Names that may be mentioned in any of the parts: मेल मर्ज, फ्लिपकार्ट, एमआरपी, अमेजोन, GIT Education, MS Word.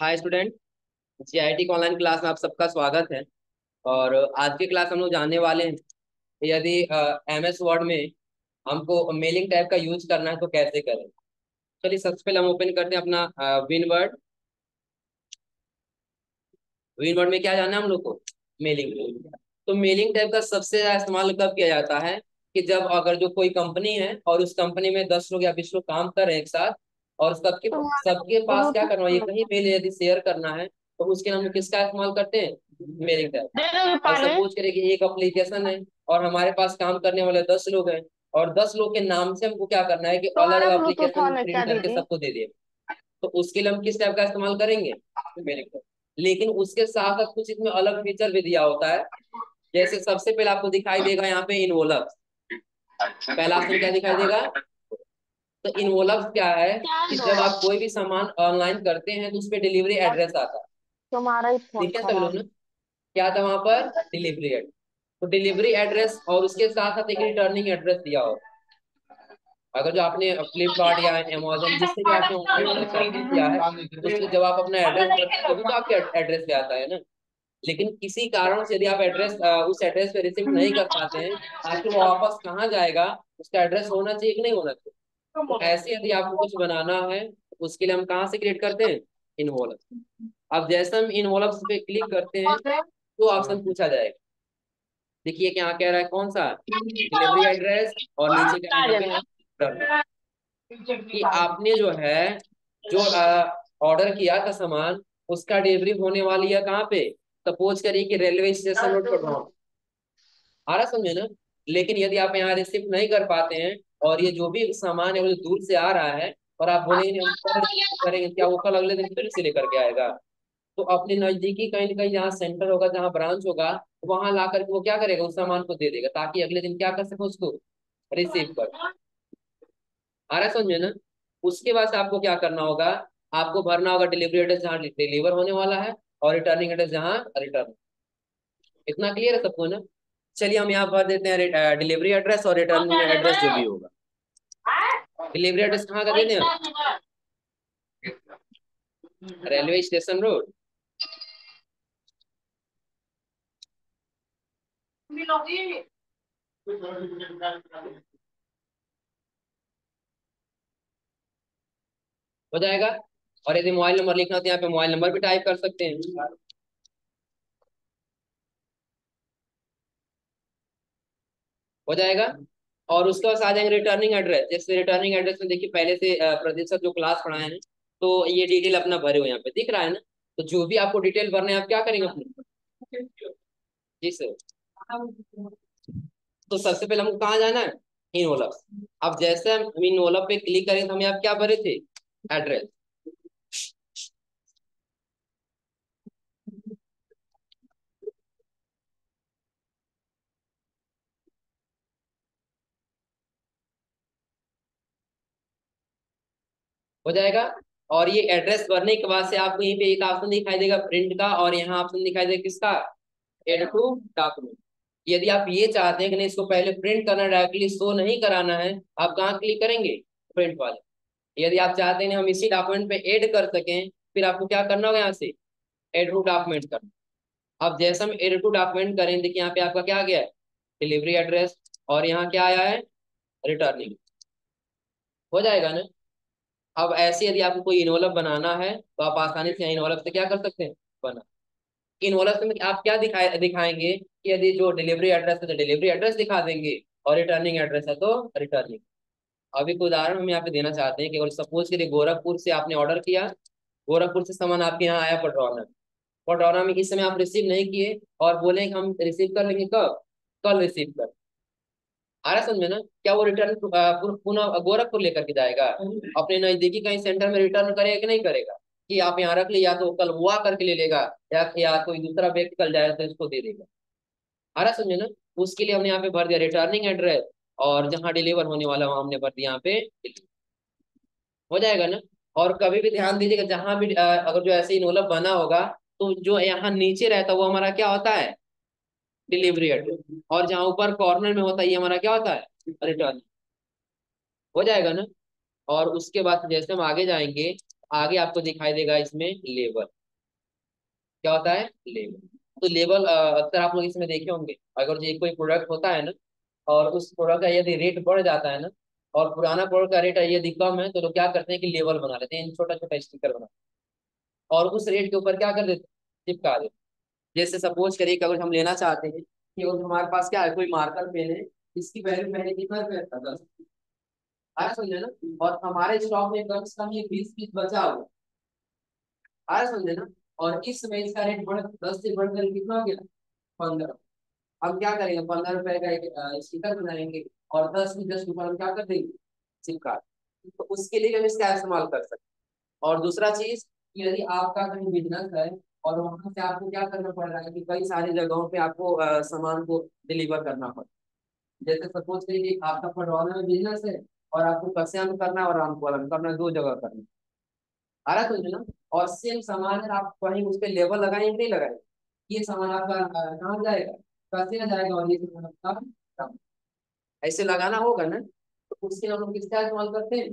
हाय student, GIT की online class में आप सबका स्वागत है। और आज के क्लास हम लोग जानने वाले हैं यदि एमएस वर्ड में हमको मेलिंग टैब का यूज करना है तो कैसे करें। चलिए सबसे पहले हम ओपन करते हैं अपना विनवर्ड। विनवर्ड में क्या जानना है हम लोग को? Mailing tab. तो मेलिंग टैब का सबसे ज्यादा इस्तेमाल कब किया जाता है कि जब अगर जो कोई कंपनी है और उस कंपनी में 10 लोग या 20 लोग काम कर रहे हैं एक साथ, और सबके पास क्या करना है, कहीं मेल यदि शेयर करना है तो उसके नाम किसका इस्तेमाल करते हैं? Mailing tab. सपोज करें कि एक एप्लीकेशन है और हमारे पास काम करने वाले 10 लोग हैं और 10 लोग के नाम से हमको क्या करना है कि अलग अलग एप्लीकेशन प्रिंट करके सबको दे दिए, तो उसके लिए हम किस टैब का इस्तेमाल करेंगे? Mailing tab. लेकिन उसके साथ साथ कुछ इसमें अलग फीचर भी दिया होता है। जैसे सबसे पहले आपको दिखाई देगा यहाँ पे इनवोलप्स। पहला ऑप्शन क्या दिखाई देगा? तो इनवोलप्स क्या है कि जब आप कोई भी सामान ऑनलाइन करते हैं तो उस पर डिलीवरी एड्रेस आता है। ठीक है सब लोग ना, क्या था वहां पर? Delivery address. तो डिलीवरी एड्रेस और उसके साथ साथ एक रिटर्निंग एड्रेस दिया हो। अगर जो आपने फ्लिपकार्ट या अमेजोन जिससे भी आपने ऑनलाइन शॉपिंग किया है उसको जब आप अपना एड्रेस करते हो तो आपके एड्रेस पे आता है ना। लेकिन किसी कारण से यदि आप एड्रेस उस एड्रेस पे रिसीव नहीं कर पाते हैं, आखिर वो वापस कहाँ जाएगा, उसका एड्रेस होना चाहिए कि नहीं होना चाहिए। तो ऐसे यदि आपको कुछ बनाना है उसके लिए हम कहाँ से क्रिएट करते हैं? इनवोलप्स। अब जैसे हम इनवोलप्स पे क्लिक करते हैं तो ऑप्शन पूछा जाएगा। देखिए क्या कह रहा है, कौन सा? डिलीवरी एड्रेस और नीचे क्या कि आपने जो है जो ऑर्डर किया था सामान उसका डिलीवरी होने वाली है कहाँ पे? सपोज करिए कि रेलवे स्टेशन रोड पर आ रहा, समझे ना। लेकिन यदि आप यहाँ रिसीव नहीं कर पाते हैं और ये जो भी सामान है वो दूर से आ रहा है और आप बोलेंगे क्या वो कल अगले दिन फिर से लेकर के आएगा, तो अपने नजदीकी कहीं ना कहीं जहाँ सेंटर होगा, जहाँ ब्रांच होगा, वहां ला करके वो क्या करेगा? उस सामान को दे देगा ताकि अगले दिन क्या कर सके, उसको रिसीव कर। आ रहा समझे ना। उसके बाद आपको क्या करना होगा? आपको भरना होगा डिलीवरी एड्रेस जहाँ डिलीवर होने वाला है और रिटर्निंग एड्रेस जहाँ रिटर्न। इतना क्लियर है सबको ना? चलिए हम यहाँ भर देते हैं डिलीवरी एड्रेस और रिटर्निंग एड्रेस जो भी होगा। डिलीवरी एड्रेस कहाँ का देते हैं? Railway station road. हो जाएगा। और यदि मोबाइल नंबर लिखना हो तो यहाँ पे मोबाइल नंबर भी टाइप कर सकते हैं। हो जाएगा। और उसके बाद आ जाएंगे रिटर्निंग एड्रेस। जैसे रिटर्निंग एड्रेस में देखिए पहले से प्रदीप सर जो क्लास पढ़ाए हैं तो ये डिटेल अपना भरे हुए यहाँ पे दिख रहा है ना। तो जो भी आपको डिटेल भरने है आप क्या करेंगे अपने? जी सर। तो सबसे पहले हमको कहाँ जाना है? इनवोलप्स। अब जैसे हम इनवोलप पे क्लिक करेंगे तो हमें आप क्या भरे थे? एड्रेस। हो जाएगा। और ये एड्रेस भरने के बाद से आपको यहीं पे एक ऑप्शन दिखाई देगा प्रिंट का, और यहाँ ऑप्शन दिखाई देगा किसका? Add to document. यदि आप ये चाहते हैं कि नहीं इसको पहले प्रिंट करना, डायरेक्टली शो नहीं कराना है, आप कहाँ क्लिक करेंगे? प्रिंट वाले। यदि आप चाहते हैं हम इसी डॉक्यूमेंट पे एड कर सकें, फिर आपको क्या करना होगा? यहाँ से एड टू डॉक्यूमेंट करना। अब जैसे हम एड टू डॉक्यूमेंट करेंगे देखिए यहाँ पे आपका क्या आ गया है? डिलीवरी एड्रेस और यहाँ क्या आया है? रिटर्निंग। हो जाएगा ना। अब ऐसे यदि आपको कोई इनवोलप बनाना है तो आप आसानी से इनवोलप से क्या कर सकते हैं? बना। इनवोलप में आप क्या दिखाएंगे कि यदि जो डिलीवरी एड्रेस है तो डिलीवरी एड्रेस दिखा देंगे और रिटर्निंग एड्रेस है तो रिटर्निंग। अभी एक उदाहरण हम यहाँ पे देना चाहते हैं कि अगर सपोज करिए गोरखपुर से आपने ऑर्डर किया, गोरखपुर से सामान आपके यहाँ आया पटरौना। पटरौना में इस समय आप रिसीव नहीं किए और बोले हम रिसीव कर लेंगे कब? कल रिसीव कर। आ रहा समझ में ना। क्या वो रिटर्न पुनः गोरखपुर लेकर के जाएगा? अपने नजदीकी कहीं सेंटर में रिटर्न करेगा कि नहीं करेगा? कि आप यहाँ रख लिया तो कल वो आकर के ले लेगा या कोई दूसरा व्यक्ति कल जाएगा तो इसको दे देगा। आ रहा समझे ना। उसके लिए हमने यहाँ पे भर दिया रिटर्निंग एड्रेस और जहाँ डिलीवर होने वाला वहाँ हमने भर दिया यहाँ पे। हो जाएगा ना। और कभी भी ध्यान दीजिएगा जहाँ भी अगर जो ऐसे इनवोलप बना होगा तो जो यहाँ नीचे रहता है वो हमारा क्या होता है? Delivery address. और जहाँ ऊपर कॉर्नर में होता है ये हमारा क्या होता है? रिटर्न। हो जाएगा ना। और उसके बाद जैसे हम आगे जाएंगे आगे आपको दिखाई देगा इसमें लेवल, क्या होता है लेवल। तो लेवल अक्सर आप लोग इसमें देखे होंगे, अगर ये कोई प्रोडक्ट होता है ना और उस प्रोडक्ट का यदि रेट बढ़ जाता है ना और पुराना प्रोडक्ट का रेट यदि कम है तो लोग क्या करते हैं कि लेवल बना लेते हैं, छोटा छोटा स्टिकर बना लेते हैं और उस रेट के ऊपर क्या कर देते हैं, चिपका देते हैं। जैसे सपोज करिए कि अगर हम लेना चाहते हैं कि और हमारे पास क्या है कोई मार्कर पेन है, इसकी वैल्यू मैंने कितना पे था 10 आज समझे ना, और हमारे स्टॉक में कम से कम ये 20 बचा हुआ आज समझे ना, और इस समय इसका रेट बढ़ 10 से बढ़कर कितना हो गया 15। अब क्या करेंगे 15 रुपए का एक स्टिकर बनाएंगे और 10 ऊपर हम क्या कर देंगे चिपका, तो उसके लिए हम इसका इस्तेमाल कर सकते। और दूसरा चीज यदि आपका कहीं बिजनेस है और वहाँ से आपको क्या करना पड़ रहा है कि कई सारी जगहों पे आपको सामान को डिलीवर करना पड़ता है, जैसे सपोज करिए आपका फटवाना में बिजनेस है और आपको कस्या में करना और रामपुरम करना, दो जगह करना आ रहा है ना, और सेम सामान है आप कहीं उस पर लेबल लगाएंगे नहीं लगाएंगे, ये सामान आपका कहाँ जाएगा कस्या जाएगा और ये सामान आपका ऐसे लगाना होगा ना, तो उसके हम लोग किसका इस्तेमाल करते हैं।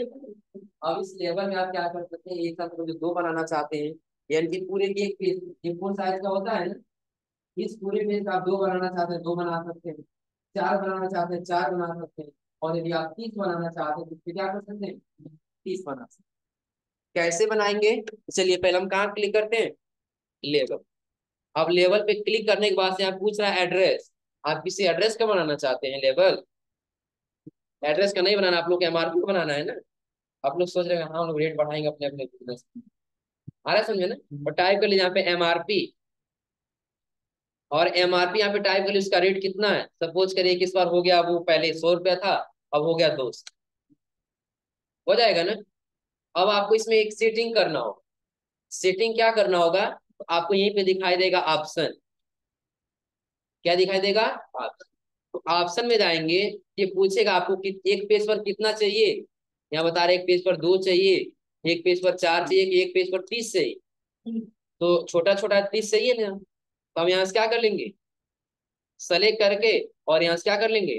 अब इस लेवल में आप क्या कर सकते हैं, एक साथ जो दो बनाना चाहते हैं यानी कि पूरे एक पेज A4 साइज का होता है ना, इस पूरे पेज का आप दो बनाना चाहते हैं दो बना सकते हैं, चार बनाना चाहते हैं चार बना सकते हैं, और यदि आप 30 बनाना चाहते हैं तो क्या कर सकते हैं 30 बना सकते हैं। कैसे बनाएंगे, चलिए पहले हम कहाँ क्लिक करते हैं लेवल। अब लेवल पे क्लिक करने के बाद से आप पूछ रहा है एड्रेस, आप किसी एड्रेस का बनाना चाहते हैं लेवल, एड्रेस का नहीं बनाना आप लोग एमआरपी बनाना है ना, आप लोग सोच रहे हैं हाँ हम लोग रेट बढ़ाएंगे अपने अपने बिजनेस आ रहा समझे ना, और टाइप कर लीजिए यहाँ पे एमआरपी, और एमआरपी यहाँ पे टाइप कर लीजिए उसका रेट कितना है। सपोज करिए कि इस बार हो गया, वो पहले 100 रुपया था अब हो गया 200 हो जाएगा ना। अब आपको इसमें एक सेटिंग करना होगा, सेटिंग क्या करना होगा, तो आपको यहीं पे दिखाई देगा ऑप्शन, क्या दिखाई देगा ऑप्शन, तो ऑप्शन में जाएंगे ये पूछेगा आपको कि एक पेज पर कितना चाहिए, यहाँ बता रहे एक पेज पर 2 चाहिए, एक पेज पर 4 चाहिए, एक पेज पर 30 चाहिए, तो छोटा छोटा 30 चाहिए ना, तो हम यहाँ से क्या कर लेंगे सेलेक्ट करके और यहाँ से क्या कर लेंगे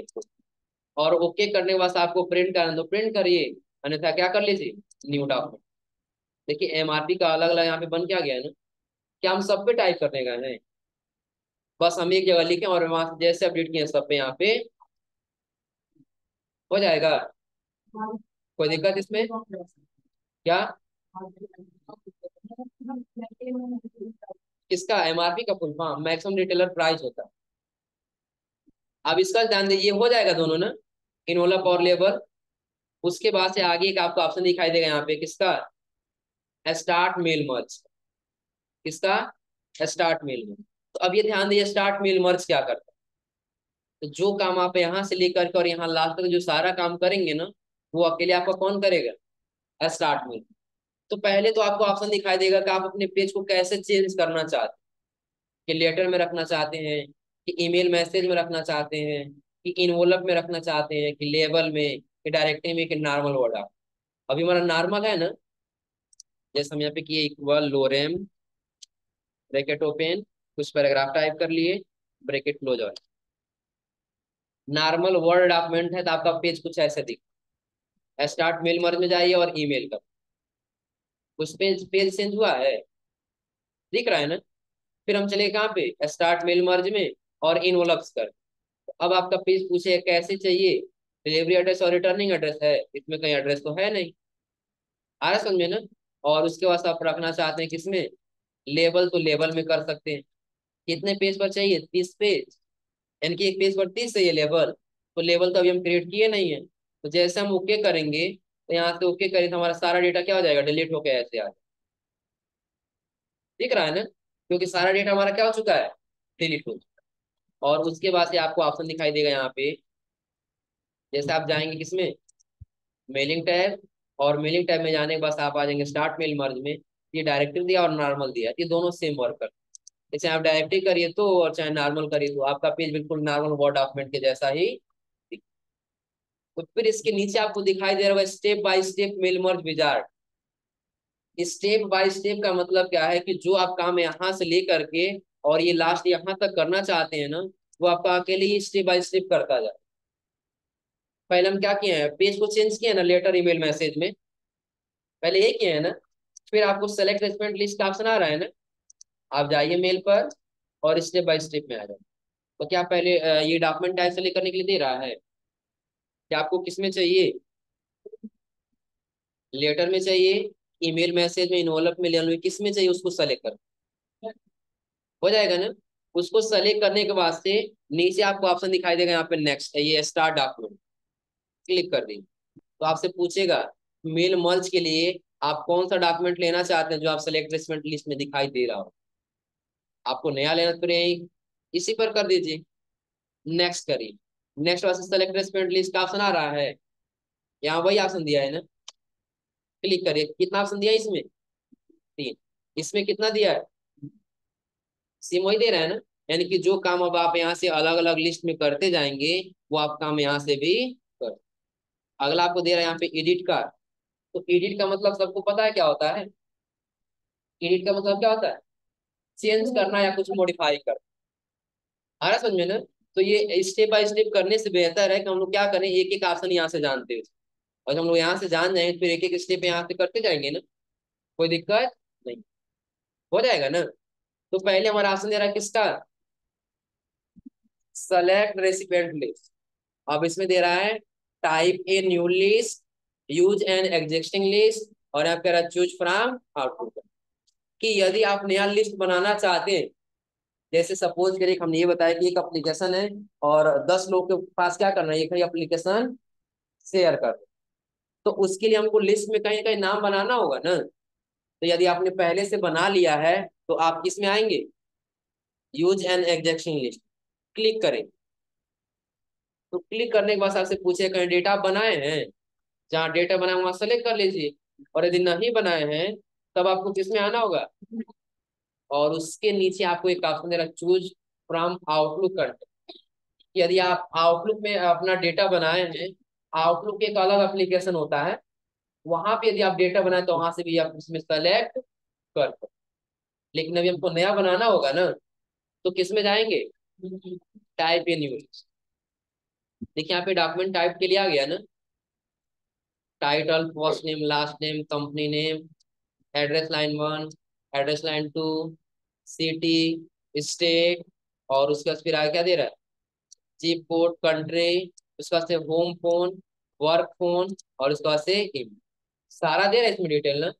और ओके करने के बाद आपको प्रिंट करना तो प्रिंट करिए, अन्यथा क्या कर लीजिए न्यू डॉक्यूमेंट। देखिए एमआरपी का अलग अलग यहाँ पे बन के आ गया है ना, क्या हम सब पे टाइप करने का है, बस हम एक जगह लिखे और वहां जैसे अपडेट किए सब पे यहाँ पे हो जाएगा, कोई दिक्कत इसमें क्या किसका एमआरपी का full form maximum retailer price होता है। अब इसका ध्यान दीजिए हो जाएगा दोनों ना इनवलप और लेबर, उसके बाद से आगे एक आपको ऑप्शन दिखाई देगा यहाँ पे किसका स्टार्ट मेल मर्ज, किसका स्टार्ट मेल मर्ज। तो अब ये ध्यान दीजिए स्टार्ट मेल मर्ज क्या करता है, तो जो काम आप यहाँ से लेकर के और यहाँ लास्ट तक जो सारा काम करेंगे ना वो अकेले आपका कौन करेगा स्टार्ट मेल। तो पहले तो आपको ऑप्शन दिखाई देगा कि आप अपने पेज को कैसे चेंज करना चाहते हैं, कि लेटर में रखना चाहते हैं, कि ईमेल मैसेज में रखना चाहते हैं, कि इनवोल्प में रखना चाहते हैं, कि लेबल में, कि डायरेक्टिव में, कि नॉर्मल वर्ड। आप अभी हमारा नॉर्मल है ना, जैसे हम यहाँ पे किए इक्वल लोरेम ब्रैकेट ओपन कुछ पैराग्राफ टाइप कर लिए ब्रैकेट क्लोज, और नॉर्मल वर्ड डॉक्यूमेंट है तो आपका पेज कुछ ऐसे दिख। स्टार्ट मेल मर्ज में जाइए और ईमेल का उस पेज चेंज हुआ है दिख रहा है ना, फिर हम चले कहाँ पे स्टार्ट मेल मर्ज में और इनवोल्प्स कर। तो अब आपका पेज पूछे कैसे चाहिए, डिलीवरी एड्रेस और रिटर्निंग एड्रेस है, इसमें कहीं एड्रेस तो है नहीं आ रहा समझे ना, और उसके बाद आप रखना चाहते हैं किसमें लेबल, तो लेबल में कर सकते हैं कितने पेज पर चाहिए 30 पेज, यानी कि एक पेज पर 30 चाहिए लेबल, तो लेबल तो अभी हम क्रिएट किए नहीं है, तो जैसे हम ओके करेंगे तो यहाँ से ओके करें तो हमारा सारा डेटा क्या हो जाएगा डिलीट होकर ऐसे आ जाएगा, दिख रहा है ना, क्योंकि सारा डेटा हमारा क्या हो चुका है डिलीट हो चुका है। और उसके बाद से आपको ऑप्शन दिखाई देगा यहाँ पे, जैसे आप जाएंगे किसमें मेलिंग टैब, और मेलिंग टैब में जाने के बाद आप आ जाएंगे स्टार्ट मेल मर्ज में, ये डायरेक्टिव दिया और नॉर्मल दिया, ये दोनों सेम वर्क करते हैं, जैसे आप डायरेक्टिव करिए तो और चाहे नॉर्मल करिए तो आपका पेज बिल्कुल नॉर्मल वर्ड डॉक्यूमेंट के जैसा ही। तो फिर इसके नीचे आपको दिखाई दे रहा है step by step मेल मर्ज wizard. Step by step का मतलब क्या है कि जो आप काम यहाँ से लेकर के और ये लास्ट यहाँ तक करना चाहते हैं ना वो आपका अकेले ही स्टेप बाय स्टेप करता जाए। पहले हम क्या किए हैं पेज को चेंज किया है ना लेटर ईमेल मैसेज में, पहले ये किए हैं ना, फिर आपको सेलेक्ट रेस्टोरेंट लिस्ट का ऑप्शन आ रहा है ना, आप जाइए मेल पर और स्टेप बाय स्टेप में आ जाए। तो क्या पहले ये डॉक्यूमेंट टाइप सेलेक्ट करने के लिए दे रहा है, क्या आपको किसमें चाहिए, लेटर में चाहिए, ईमेल मैसेज में, इनवॉल्व में, लेन में, किसमें चाहिए उसको सेलेक्ट करना हो जाएगा ना। उसको सेलेक्ट करने के वास्ते नीचे आपको ऑप्शन दिखाई देगा यहाँ पे नेक्स्ट, ये स्टार्ट डॉक्यूमेंट क्लिक कर देंगे तो आपसे पूछेगा मेल मर्ज के लिए आप कौन सा डॉक्यूमेंट लेना चाहते हैं जो आप सेलेक्ट रेस्टमेंट लिस्ट में दिखाई दे रहा हो, आपको नया लेना तो यही इसी पर कर दीजिए, नेक्स्ट करिए। नेक्स्ट वास्ते सेलेक्ट रेस्टमेंट लिस्ट का ऑप्शन आ रहा है, यहाँ वही ऑप्शन दिया है ना, क्लिक करिए। कितना ऑप्शन दिया इसमें, तीन, इसमें कितना दिया है, सेम वही दे रहा है ना, यानी कि जो काम अब आप यहाँ से अलग अलग लिस्ट में करते जाएंगे वो आप काम यहाँ से भी कर। अगला आपको दे रहा है यहाँ पे एडिट का, तो एडिट का मतलब सबको पता है क्या होता है, एडिट का मतलब क्या होता है, चेंज करना या कुछ मॉडिफाई करना, आ रहा समझ में ना। तो ये स्टेप बाय स्टेप करने से बेहतर है कि हम लोग क्या करें, एक एक ऑप्शन यहाँ से जानते हुए, और हम लोग यहाँ से जान जाएंगे फिर एक एक स्टेप यहाँ से करते जाएंगे ना, कोई दिक्कत नहीं हो जाएगा ना। तो पहले हमारा ऑप्शन दे रहा है किसका, सेलेक्ट रेसिपेंट लिस्ट, अब इसमें दे रहा है type a new list, use an existing list, और आप कह रहा है चूज फ्रॉम आउटपुट, कि यदि आप नया लिस्ट बनाना चाहते हैं, जैसे सपोज करिए हमने ये बताया कि एक एप्लीकेशन है और 10 लोगों के पास क्या करना है, एक एप्लीकेशन शेयर कर, तो उसके लिए हमको लिस्ट में कहीं कहीं नाम बनाना होगा ना। तो यदि आपने पहले से बना लिया है तो आप किसमें आएंगे, यूज एन एग्जेक्शन लिस्ट क्लिक करें, तो क्लिक करने के बाद आपसे पूछे कहीं डेटा बनाए हैं, जहाँ डेटा बनाए वहां सेलेक्ट कर लीजिए, और यदि नहीं बनाए हैं तब आपको किसमें आना होगा, और उसके नीचे आपको एक ऑप्शन दे रहा है चूज फ्रॉम आउटलुक कंटेंट, यदि आप आउटलुक में अपना डेटा बनाए हैं, आउटलुक के एक अलग एप्लीकेशन होता है, वहां पे यदि आप डेटा बनाए तो वहां से भी आप इसमें सेलेक्ट कर सकते, लेकिन अभी हमको नया बनाना होगा ना, तो किसमें जाएंगे, टाइप ए न्यू लिस्ट। देखिए यहाँ पे डॉक्यूमेंट टाइप के लिए आ गया ना, title, first name, last name, company name, address line 1, address line 2, city, state, और उसके बाद फिर आगे क्या दे रहा है, जिप कोड, कंट्री, उसके बाद से होम फोन, वर्क फोन, और उसके बाद से ईमेल, सारा दे रहा है इसमें डिटेल ना।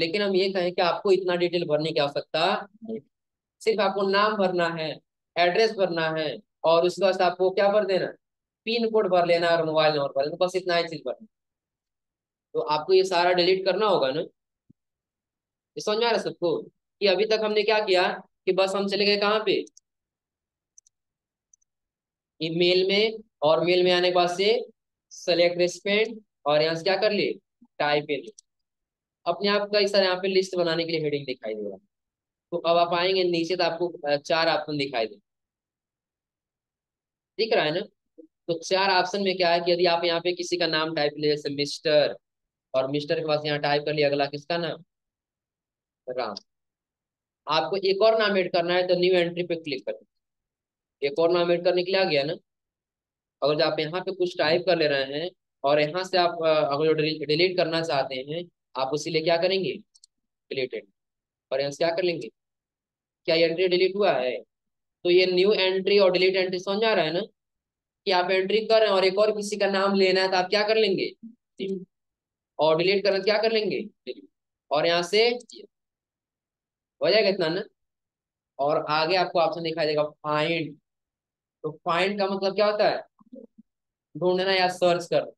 लेकिन हम ये कहें कि आपको इतना डिटेल भरने की आवश्यकता नहीं, सिर्फ आपको नाम भरना है, एड्रेस भरना है, और उसके बाद आपको क्या भर देना, पिन कोड भर लेना और मोबाइल नंबर भर लेना, बस इतना ही चीज भरना। तो आपको ये सारा डिलीट करना होगा ना, ये समझ में आ रहा है सबको, कि अभी तक हमने क्या किया कि बस हम चले गए कहाँ पे, मेल में, और मेल में आने के बाद से सेलेक्ट रेस्पेंड, और यहाँ से क्या कर लिए, टाइप ए, अपने आप का इस तरह यहाँ पे लिस्ट बनाने के लिए हेडिंग दिखाई देगा। तो अब आप आएंगे नीचे तो आपको 4 ऑप्शन दिखाई देंगे, दिख रहा है ना। तो 4 ऑप्शन में क्या है कि यदि आप यहाँ पे किसी का नाम टाइप ले, जैसे मिस्टर, और मिस्टर के पास यहाँ टाइप कर लिया अगला किसका नाम, राम, आपको एक और नाम एड करना है तो न्यू एंट्री पे क्लिक करें, एक और नाम एड करने के लिए आ गया ना। अगर आप यहाँ पे कुछ टाइप कर ले रहे हैं और यहाँ से आप अगर डिलीट करना चाहते हैं, आप उसी लिए क्या करेंगे, डिलीटेड, और यहाँ से क्या कर लेंगे, क्या एंट्री डिलीट हुआ है। तो ये न्यू एंट्री और डिलीट एंट्री समझ आ रहा है ना, कि आप एंट्री कर रहे हैं और एक और किसी का नाम लेना है तो आप क्या कर लेंगे, और डिलीट करना क्या कर लेंगे, और यहाँ से हो जाएगा इतना ना। और आगे आपको ऑप्शन दिखाई देगा फाइंड, तो फाइंड का मतलब क्या होता है, ढूंढना या सर्च करना,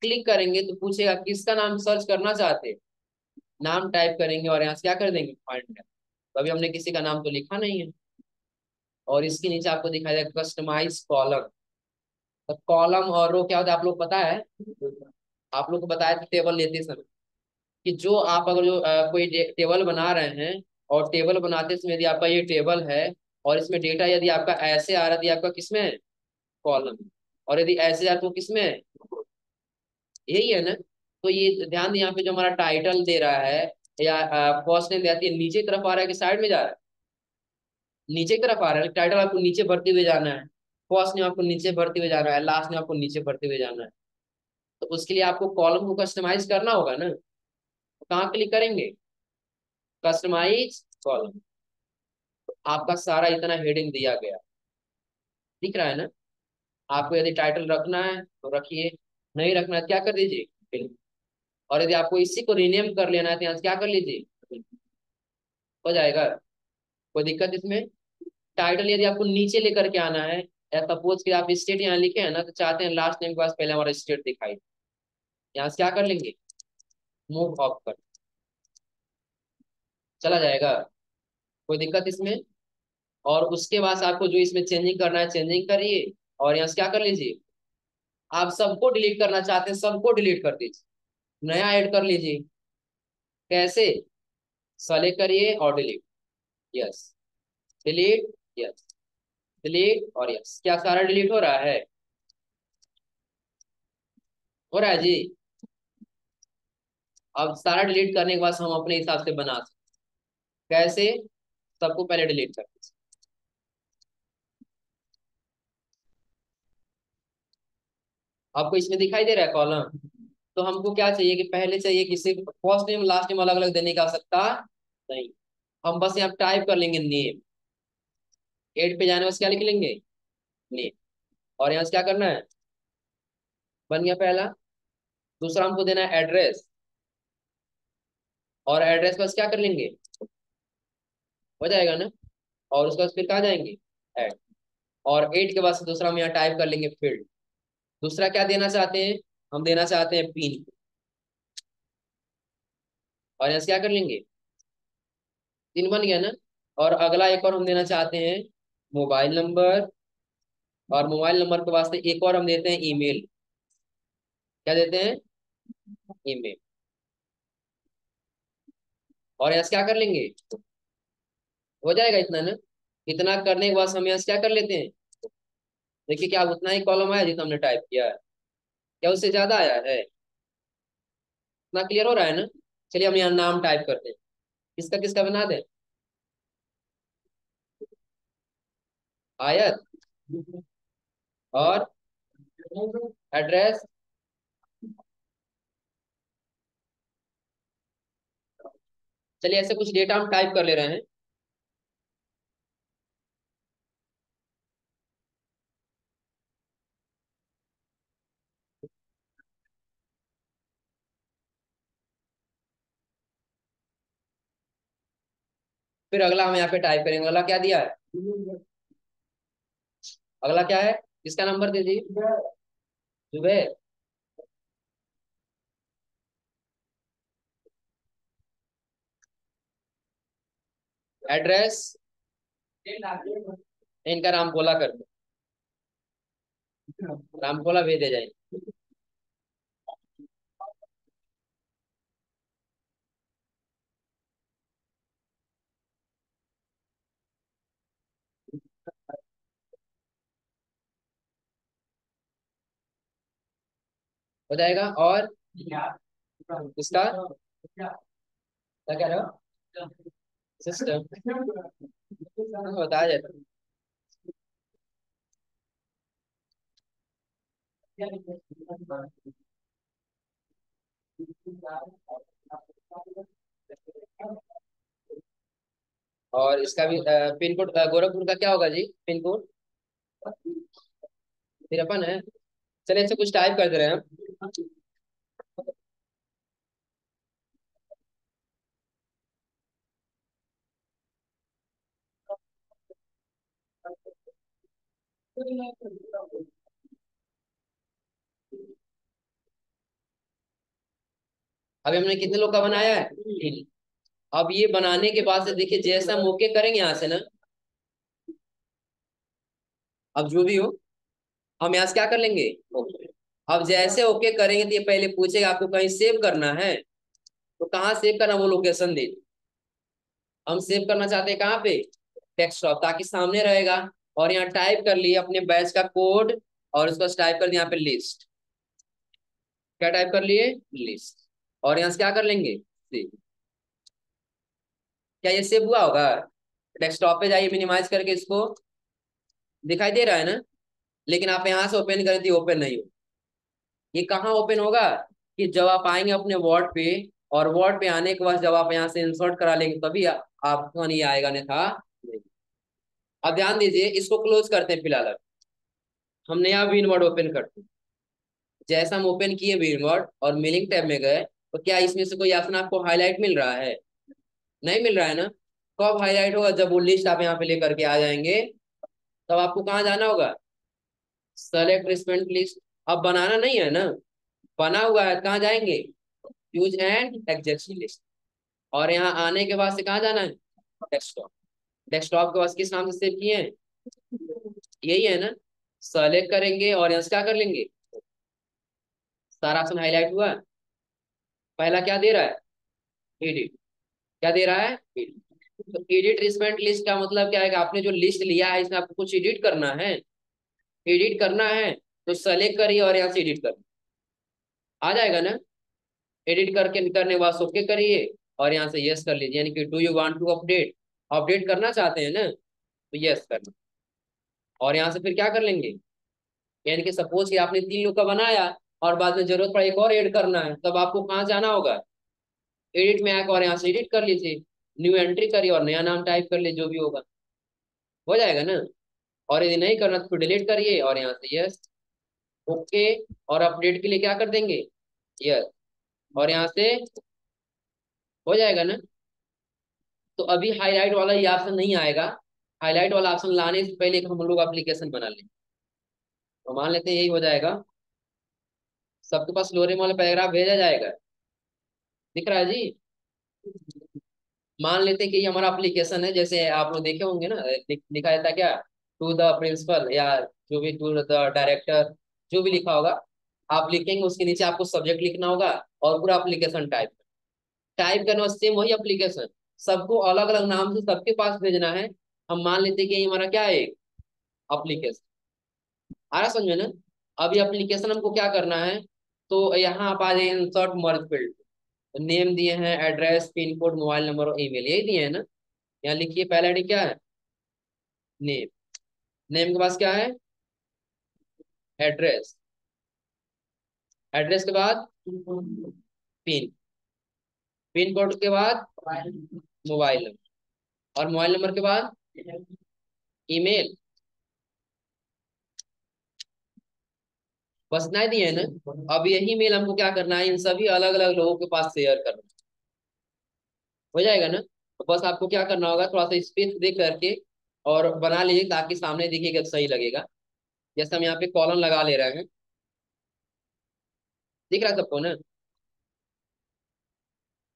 क्लिक करेंगे तो पूछेगा किसका नाम सर्च करना चाहते, नाम टाइप करेंगे और यहाँ से क्या कर देंगे, फाइंड। तो अभी हमने किसी का नाम तो लिखा नहीं है। और इसके नीचे आपको दिखाई देगा कस्टमाइज कॉलम, तो कॉलम और रो क्या होता है आप लोग पता है, आप लोग को बताया था टेबल लेते समय कि जो आप अगर जो कोई टेबल बना रहे हैं और टेबल बनाते समय यदि आपका ये टेबल है और इसमें डेटा यदि आपका ऐसे आ रहा है, आपका किसमें है, कॉलम, और यदि ऐसे आ रहा तो किसमें है, यही है ना। तो ये ध्यान यहाँ पे जो हमारा टाइटल दे रहा है या फर्स्ट नेम देती है, नीचे तरफ आ रहा है कि साइड में जा रहा है, नीचे तरफ आ रहा है, टाइटल आपको नीचे भरते हुए जाना है, फर्स्ट नेम आपको नीचे भरते हुए जाना है, लास्ट नेम आपको नीचे भरते हुए जाना है। तो उसके लिए आपको कॉलम को कस्टमाइज करना होगा ना, कहाँ क्लिक करेंगे? Customise column. आपका सारा इतना हेडिंग दिया गया, दिख रहा है ना आपको। यदि टाइटल रखना है तो रखिए, नहीं रखना है क्या कर दीजिए, और यदि आपको इसी को रीनेम कर लेना है तो यहाँ से क्या कर लीजिए, हो जाएगा। कोई दिक्कत इसमें? टाइटल यदि आपको नीचे लेकर के आना है, या सपोज कि आप स्टेट यहाँ लिखे हैं ना, तो चाहते हैं लास्ट नेम के पास पहले हमारा स्टेट दिखाई, यहाँ से क्या कर लेंगे, मूव ऑफ कर, चला जाएगा। कोई दिक्कत इसमें? और उसके बाद आपको जो इसमें चेंजिंग करना है चेंजिंग करिए, और यहाँ से क्या कर लीजिए, आप सबको डिलीट करना चाहते हैं सबको डिलीट कर दीजिए, नया ऐड कर लीजिए। कैसे? सेलेक्ट करिए और delete, yes, delete, yes, delete और यस। क्या सारा डिलीट हो रहा है? हो रहा है जी। अब सारा डिलीट करने के बाद हम अपने हिसाब से बना सकते। कैसे? सबको पहले डिलीट कर दीजिए, आपको इसमें दिखाई दे रहा है कॉलम। तो हमको क्या चाहिए कि पहले चाहिए कि सिर्फ फर्स्ट नेम लास्ट नेम अलग अलग देने की आवश्यकता नहीं, हम बस यहाँ टाइप कर लेंगे नेम, एड पे जाने बस क्या लिख लेंगे नेम, और यहाँ से क्या करना है, बन गया पहला। दूसरा हमको देना है एड्रेस, और एड्रेस बस क्या कर लेंगे, हो जाएगा ना, और उसके बाद फिर कहाँ जाएंगे, एड, और एड के बाद दूसरा हम यहाँ टाइप कर लेंगे फील्ड। दूसरा क्या देना चाहते हैं हम? देना चाहते हैं पिन, और यहाँ से क्या कर लेंगे, पिन बन गया ना। और अगला एक और हम देना चाहते हैं मोबाइल नंबर, और मोबाइल नंबर के वास्ते एक और हम देते हैं ईमेल। क्या देते हैं? ईमेल, और यहाँ से क्या कर लेंगे, हो जाएगा इतना ना। इतना करने के बाद हम यहाँ से क्या कर लेते हैं, देखिए क्या उतना ही कॉलम आया जितना हमने टाइप किया है, क्या उससे ज्यादा आया है? इतना क्लियर हो रहा है ना। चलिए हम यहाँ नाम टाइप करते हैं, किसका किसका बना दें, आयत और एड्रेस, चलिए ऐसे कुछ डेटा हम टाइप कर ले रहे हैं। फिर अगला हम यहाँ पे टाइप करेंगे, अगला क्या दिया है, अगला क्या है, किसका नंबर दीजिए, जुबेर, एड्रेस इनका रामकोला कर दो, रामकोला भेजे जाएंगे। हो जाएगा। और इसका क्या कह रहे हो, सिस्टम बता जाता है। और इसका भी पिन कोड गोरखपुर का क्या होगा जी, पिन कोड 53 है। चलिए ऐसे कुछ टाइप कर दे रहे हैं हम। अभी हमने कितने लोग का बनाया है? अब ये बनाने के बाद से देखिए जैसा हम ओके करेंगे यहाँ से ना, अब जो भी हो हम यहाँ से क्या कर लेंगे ओके। अब जैसे ओके करेंगे तो ये पहले पूछेगा आपको कहीं सेव करना है, तो कहाँ सेव करना, वो लोकेशन दे, हम सेव करना चाहते हैं कहाँ पे, डेस्कटॉप, ताकि सामने रहेगा। और यहाँ टाइप कर लिए अपने बैच का कोड, और उसको टाइप कर दिया यहाँ पे लिस्ट, क्या टाइप कर लिए, लिस्ट, और यहाँ से क्या कर लेंगे सेव। क्या ये सेव हुआ होगा? डेस्कटॉप पे जाइए, मिनिमाइज करके, इसको दिखाई दे रहा है ना, लेकिन आप यहाँ से ओपन करें तो ओपन नहीं हो। ये कहाँ ओपन होगा कि जब आप आएंगे अपने वर्ड पे और वर्ड पे आने के बाद जब आप यहाँ से इंसर्ट करा लेंगे तभी आपको नहीं आएगा, अन्यथा नहीं। अब ध्यान दीजिए, इसको क्लोज करते हैं फिलहाल। हम नया विनवर्ड ओपन करते हैं। जैसा हम ओपन किए विनवर्ड और मिलिंग टैब में गए तो क्या इसमें से कोई ऑप्शन आपको हाईलाइट मिल रहा है? नहीं मिल रहा है ना। कब हाईलाइट होगा? जब वो लिस्ट आप यहाँ पे लेकर के आ जाएंगे, तब आपको कहाँ जाना होगा? Select recipient list. अब बनाना नहीं है ना, बना हुआ है, कहाँ जाएंगे? यूज एंड एग्जेक्शन लिस्ट। और यहाँ आने के बाद से कहाँ जाना है? डेस्कटॉप। डेस्कटॉप के पास किस नाम से सेव किए हैं? यही है ना, सेलेक्ट करेंगे और यहाँ से क्या कर लेंगे? सारा ऑप्शन हाईलाइट हुआ। पहला क्या दे रहा है? एडिट। क्या दे रहा है? एडिट। तो एडिट रिस्पेंट लिस्ट का मतलब क्या है? आपने जो लिस्ट लिया है इसमें आपको कुछ एडिट करना है। एडिट करना है तो सेलेक्ट करिए और यहाँ से एडिट करना आ जाएगा ना। एडिट करके करने के बाद ओके करिए और यहाँ से यस कर लीजिए, यानी कि do you want to update, update करना चाहते हैं ना, तो यस करना। और यहाँ से फिर क्या कर लेंगे, यानी कि सपोज कि आपने 3 लोग का बनाया और बाद में जरूरत पड़े एक और एड करना है, तब आपको कहाँ जाना होगा? एडिट में आकर और यहाँ से एडिट कर लीजिए, न्यू एंट्री करिए और नया नाम टाइप कर ले, जो भी होगा हो जाएगा ना। और यदि नहीं करना तो डिलीट करिए और यहाँ से यस, ओके, और अपडेट के लिए क्या कर देंगे? यस, और यहाँ से हो जाएगा ना। तो अभी हाईलाइट वाला ये ऑप्शन नहीं आएगा। हाईलाइट वाला ऑप्शन लाने से पहले हम लोग एप्लीकेशन बना लें, तो मान लेते हैं यही हो जाएगा। सबके पास लोरिम वाला पैराग्राफ भेजा जाएगा, दिख रहा है जी? मान लेते हैं कि ये हमारा एप्लीकेशन है। जैसे आप लोग देखे होंगे ना, लिखा जाता है क्या, टू द प्रिंसिपल या जो भी, टू द डायरेक्टर, जो भी लिखा होगा आप लिखेंगे। उसके नीचे आपको सब्जेक्ट लिखना होगा और पूरा एप्लीकेशन टाइप करना। सेम वही एप्लीकेशन सबको अलग अलग नाम से सबके पास भेजना है। हम मान लेते हैं कि ये हमारा क्या है, एप्लीकेशन आ रहा, समझो ना। अब ये एप्लीकेशन हमको क्या करना है, तो यहाँ आप आ जाए इंसर्ट मर्ज फील्ड। नेम दिए हैं, address, pin code, mobile number और ईमेल, यही दिए हैं ना। यहाँ लिखिए पहला आईडी क्या है, नेम। नेम के पास क्या है? एड्रेस। एड्रेस के बाद पिन, पिन कोड के बाद मोबाइल नंबर, और मोबाइल नंबर के बाद ईमेल। बस इतना ही दिए ना। अब यही मेल हमको क्या करना है, इन सभी अलग अलग लोगों के पास शेयर करना हो जाएगा ना। तो बस आपको क्या करना होगा, थोड़ा सा स्पेस दे करके और बना लीजिए ताकि सामने दिखेगा सही लगेगा। जैसे हम यहाँ पे कॉलम लगा ले रहे हैं, दिख रहा है सबको ना।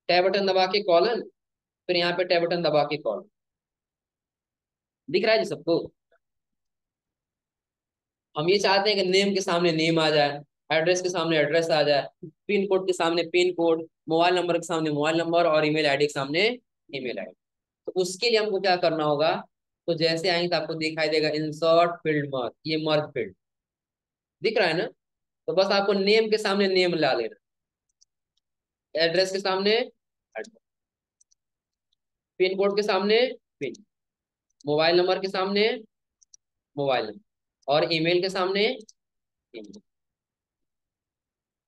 टैब बटन दबा के कॉलम, फिर यहाँ पे टैब बटन दबा के कॉलम, दिख रहा है जी सबको। हम ये चाहते हैं कि नेम के सामने नेम आ जाए, एड्रेस के सामने एड्रेस आ जाए, पिन कोड के सामने पिन कोड, मोबाइल नंबर के सामने मोबाइल नंबर, और ईमेल आईडी के सामने ईमेल आईडी। तो उसके लिए हमको क्या करना होगा, तो जैसे आएंगे तो आपको दिखाई देगा इंसर्ट फील्ड मर्ज, ये मर्ज फील्ड दिख रहा है ना। तो बस आपको नेम के सामने नेम ला लेना, एड्रेस के सामने एड्रेस, पिन कोड के सामने पिन, मोबाइल नंबर के सामने मोबाइल नंबर, और ईमेल के सामने ईमेल।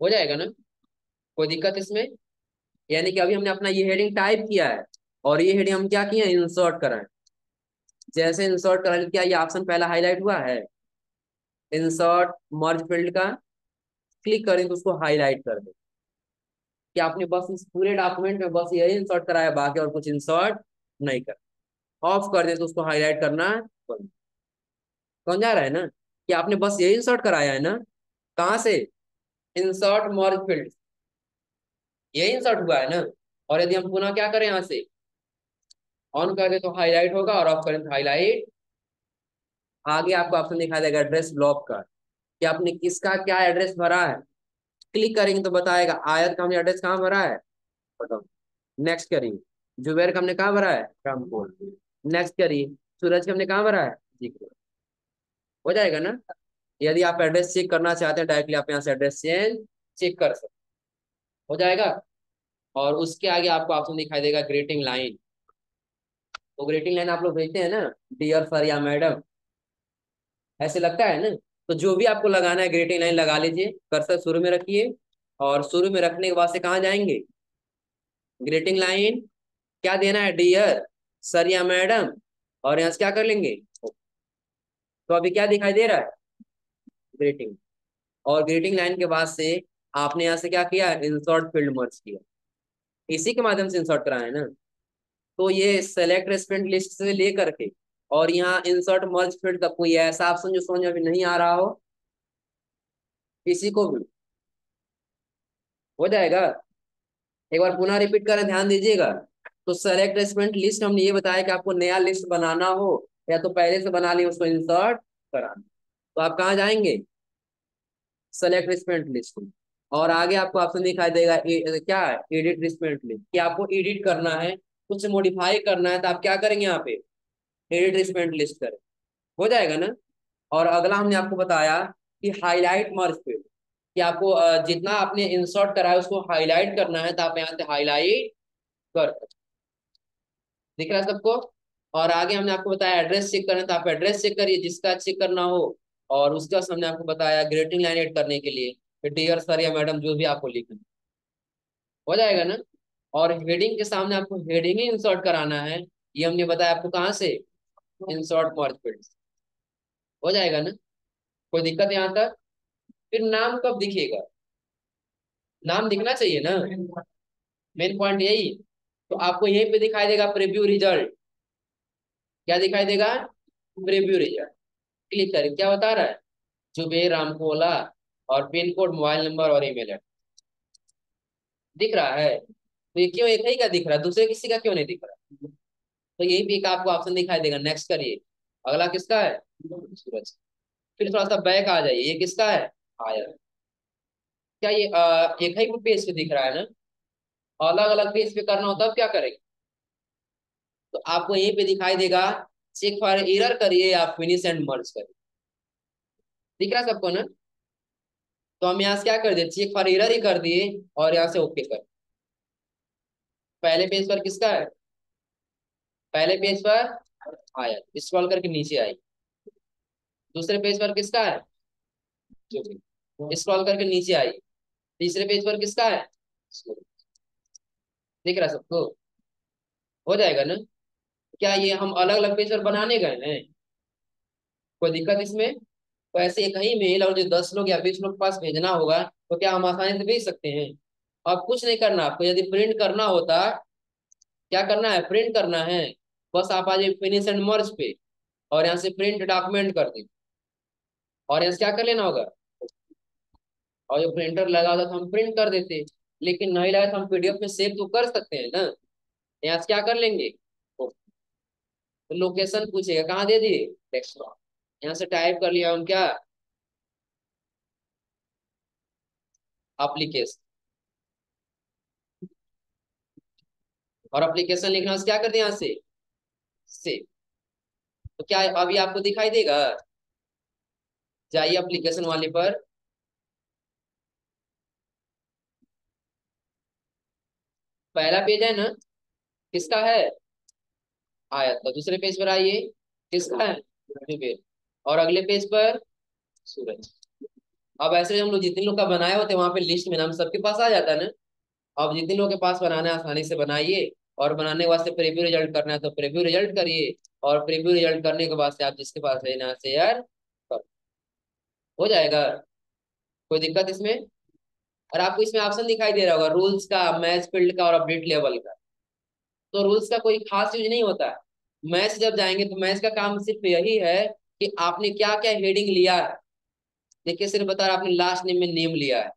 हो जाएगा ना, कोई दिक्कत इसमें? यानी कि अभी हमने अपना ये हेडिंग टाइप किया है और ये हेडिंग हम क्या किए हैं, इंसर्ट कराएं। जैसे इंसर्ट करा क्या, ये ऑप्शन पहला हाईलाइट हुआ है, इंसर्ट मर्ज फील्ड का क्लिक करें तो उसको हाईलाइट कर दें। कि आपने बस इस पूरे डॉक्यूमेंट में बस यही इंसर्ट कराया, बाकी और कुछ इंसर्ट नहीं कर। ऑफ कर दें तो उसको हाईलाइट करना बंद। समझा रहा है ना कि आपने बस यही इंसर्ट कराया है ना। कहाँ से? इंसर्ट मर्ज फील्ड, यही इंसर्ट हुआ है ना। और यदि हम पुनः क्या करें, यहाँ से ऑन कर दे तो हाईलाइट होगा और ऑफ करें तो हाईलाइट। आगे आपको ऑप्शन दिखा देगा एड्रेस ब्लॉक का, कि आपने किसका क्या एड्रेस भरा है। क्लिक करेंगे तो बताएगा आयत का हमने एड्रेस कहाँ भरा है, बताओ। नेक्स्ट करिए। जुबेर का हमने कहाँ भरा है, रामपुर। नेक्स्ट करिए। सूरज का हमने कहाँ भरा है, जीपुर। हो जाएगा ना। यदि आप एड्रेस चेक करना चाहते हैं डायरेक्टली आप यहाँ से एड्रेस चेक कर सकते, हो जाएगा। और उसके आगे आपको ऑप्शन दिखाई देगा ग्रीटिंग लाइन। तो ग्रीटिंग लाइन आप लोग भेजते हैं ना, डियर सर या मैडम, ऐसे लगता है ना। तो जो भी आपको लगाना है ग्रीटिंग लाइन लगा लीजिए। कर्सर शुरू में रखिए और शुरू में रखने के बाद से कहाँ जाएंगे, ग्रीटिंग लाइन क्या देना है, डियर सर या मैडम, और यहाँ से क्या कर लेंगे, तो अभी क्या दिखाई दे रहा है, ग्रीटिंग। और ग्रीटिंग लाइन के बाद से आपने यहाँ से क्या किया, इंसर्ट फील्ड मर्ज किया, इसी के माध्यम से इंसर्ट कराया है ना। तो ये सेलेक्ट रेस्पेंट लिस्ट से लेकर के और यहाँ इंसर्ट मर्ज फील्ड तक कोई ऐसा ऑप्शन जो समझ में अभी नहीं आ रहा हो किसी को भी हो जाएगा, एक बार पुनः रिपीट करें, ध्यान दीजिएगा। तो सेलेक्ट रेस्पेंट लिस्ट हमने ये बताया कि आपको नया लिस्ट बनाना हो या तो पहले से बना ली उसको इंसर्ट कराना, तो आप कहाँ जाएंगे, सेलेक्ट रेस्पेंट लिस्ट में, और आगे आपको ऑप्शन दिखाई देगा क्या है, एडिट रेस्पेंट लिस्ट, कि आपको एडिट करना है, कुछ मॉडिफाई करना है, तो आप क्या करेंगे यहाँ पे एडिट रेस्पेंट लिस्ट करें, हो जाएगा ना। और अगला हमने आपको बताया कि हाईलाइट मर्ज फील्ड, कि आपको जितना आपने इंसर्ट कराया उसको हाईलाइट करना है, तो आप यहाँ से हाईलाइट कर दिख रहा है सबको। और आगे हमने आपको बताया एड्रेस चेक करना है, तो आप एड्रेस चेक करिए जिसका चेक करना हो। और उसके बाद हमने आपको बताया ग्रेटिंग लाइन एड करने के लिए, डियर सर या मैडम जो भी आपको लिखना हो जाएगा ना। और हेडिंग के सामने आपको हेडिंग ही इंसर्ट कराना है, ये हमने बताया आपको कहाँ से, इंसर्ट मर्ज फील्ड, हो जाएगा ना, कोई दिक्कत यहाँ तक। फिर नाम कब दिखेगा, नाम दिखना चाहिए ना, मेन पॉइंट यही। तो आपको यहीं पे दिखाई देगा प्रीव्यू रिजल्ट, क्या दिखाई देगा, प्रीव्यू रिजल्ट, क्लिक करें, क्या बता रहा है, जुबेर रामकोला और पिन कोड, मोबाइल नंबर और ईमेल, दिख रहा है। तो ये क्यों एक ही का दिख रहा है, दूसरे किसी का क्यों नहीं दिख रहा, तो यही भी एक आपको ऑप्शन दिखाई देगा, नेक्स्ट करिए। अगला किसका है, सूरज। फिर थोड़ा सा बैक आ जाइए, ये किसका है, आया, क्या ये एक ही पेज पे दिख रहा है ना, अलग अलग पेज पे करना हो तब क्या करेंगे, तो आपको यहीं पे दिखाई देगा चेक फॉर एरर करिए या फिनिश एंड मर्ज करिए, दिख रहा है सबको ना। तो हम यहाँ से क्या कर दिए, चेक फॉर एरर ही कर दिए और यहाँ से ओके कर, पहले पेज पर किसका है, पहले पेज पर आया, स्क्रॉल करके नीचे आई, दूसरे पेज पर किसका है, जो स्क्रॉल करके नीचे आई, तीसरे पेज पर किसका है, दिख रहा सबको, हो जाएगा ना। क्या ये हम अलग अलग पेज पर बनाने गए हैं, कोई दिक्कत इसमें, तो ऐसे कहीं मेल और जो 10 लोग या 20 लोग के पास भेजना होगा तो क्या हम आसानी से भेज सकते हैं। अब कुछ नहीं करना आपको, यदि प्रिंट करना होता क्या करना है, प्रिंट करना है, बस आप आ जाइए फिनिश एंड मर्ज पे और यहाँ से प्रिंट डॉक्यूमेंट कर दें और यहाँ से क्या कर लेना होगा, और जो प्रिंटर लगा होता तो हम प्रिंट कर देते, लेकिन नहीं लगा तो हम पीडीएफ में सेव तो कर सकते हैं ना, यहाँ से क्या कर लेंगे, तो लोकेशन पूछेगा कहाँ दे दिए, डेस्कटॉप, यहाँ से टाइप कर लिया हम क्या, एप्लीकेशन, और एप्लीकेशन लिखना क्या कर दिया यहाँ से सेव। तो क्या अभी आपको दिखाई देगा, जाइए एप्लीकेशन वाले पर, पहला पेज है ना किसका है, आया, तो दूसरे पेज पर आइए किसका है, और अगले पेज पर सूरज। अब ऐसे हम लोग जितने लोग का बनाए होते हैं वहां पे लिस्ट में नाम सबके पास आ जाता है ना। अब जितने लोग के पास बनाना है आसानी से बनाइए, और बनाने के वास्ते प्रीव्यू रिजल्ट करना है तो प्रीव्यू रिजल्ट करिए, और प्रीव्यू रिजल्ट करने के वास्ते आप जिसके पास है ना शेयर कर, हो जाएगा, कोई दिक्कत इसमें। और आपको इसमें ऑप्शन दिखाई दे रहा होगा रूल्स का, मैच फील्ड का और अपडेट लेवल का। तो रूल्स का कोई खास यूज नहीं होता है, मैच जब जाएंगे तो मैच का काम सिर्फ यही है कि आपने क्या क्या हेडिंग लिया है। देखिए सिर्फ बता रहा, आपने लास्ट नेम में नेम लिया है,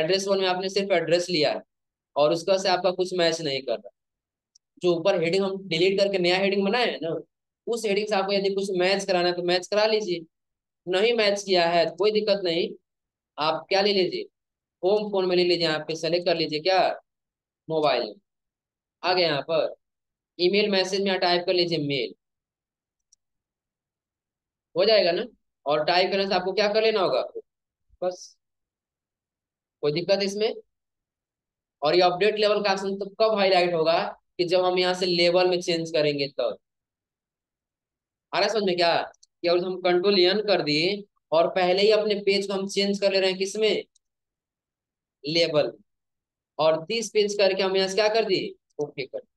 एड्रेस वन में आपने सिर्फ एड्रेस लिया है, और उसका से आपका कुछ मैच नहीं कर रहा। जो ऊपर हेडिंग हम डिलीट करके नया हेडिंग बनाए है ना, उस हेडिंग से आपको यदि कुछ मैच कराना है तो मैच करा लीजिए, नहीं मैच किया है तो कोई दिक्कत नहीं, आप क्या ले लीजिए, होम फोन में ले लीजिए, यहाँ पे सेलेक्ट कर लीजिए क्या, मोबाइल आ गया, यहाँ पर ईमेल मैसेज में टाइप कर लीजिए मेल, हो जाएगा ना। और टाइप करने से आपको क्या कर लेना होगा, बस, कोई दिक्कत इसमें। और ये अपडेट लेवल का ऑप्शन तो कब हाईलाइट होगा, कि जब हम यहाँ से लेवल में चेंज करेंगे तब, आ रहा समझ में क्या, कि और हम कंट्रोल एन कर दिए और पहले ही अपने पेज को हम चेंज कर ले रहे हैं किसमें, लेबल, और 30 पेज करके हम यहाँ क्या कर दिए, ओके कर दिए।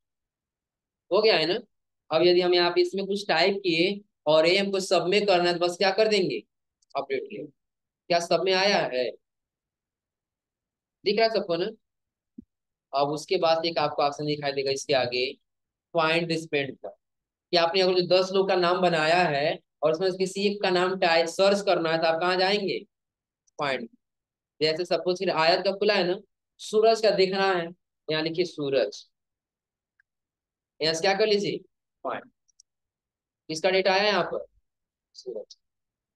हो गया है ना। अब यदि हम यहाँ पे इसमें कुछ टाइप किए और ये हमको सब में करना है तो बस क्या कर देंगे, अपडेट किया। क्या सब में आया है, दिख रहा है सबको ना। अब उसके बाद एक आपको ऑप्शन दिखाई देगा इसके आगे पॉइंट डिस्पेंड का, कि आपने अगर जो 10 लोग का नाम बनाया है और उसमें किसी एक का नाम टाइप सर्च करना है तो आप कहाँ जाएंगे, पॉइंट। जैसे सपोज फिर आयत का खुला है ना, सूरज का देखना है, यानी कि सूरज यहाँ क्या कर लीजिए पॉइंट। किसका डेटा आया यहाँ पर, सूरज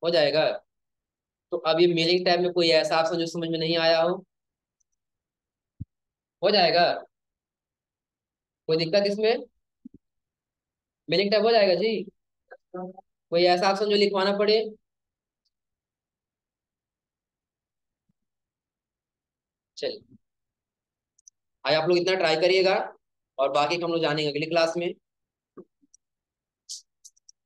हो जाएगा। तो अब ये मेलिंग टाइप में कोई ऐसा ऑप्शन जो समझ में नहीं आया हो जाएगा, कोई दिक्कत इसमें, मेलिंग टाइप हो जाएगा जी। कोई ऐसा ऑप्शन जो लिखवाना पड़े, चलिए आज आप लोग इतना ट्राई करिएगा और बाकी हम लोग जानेंगे अगली क्लास में।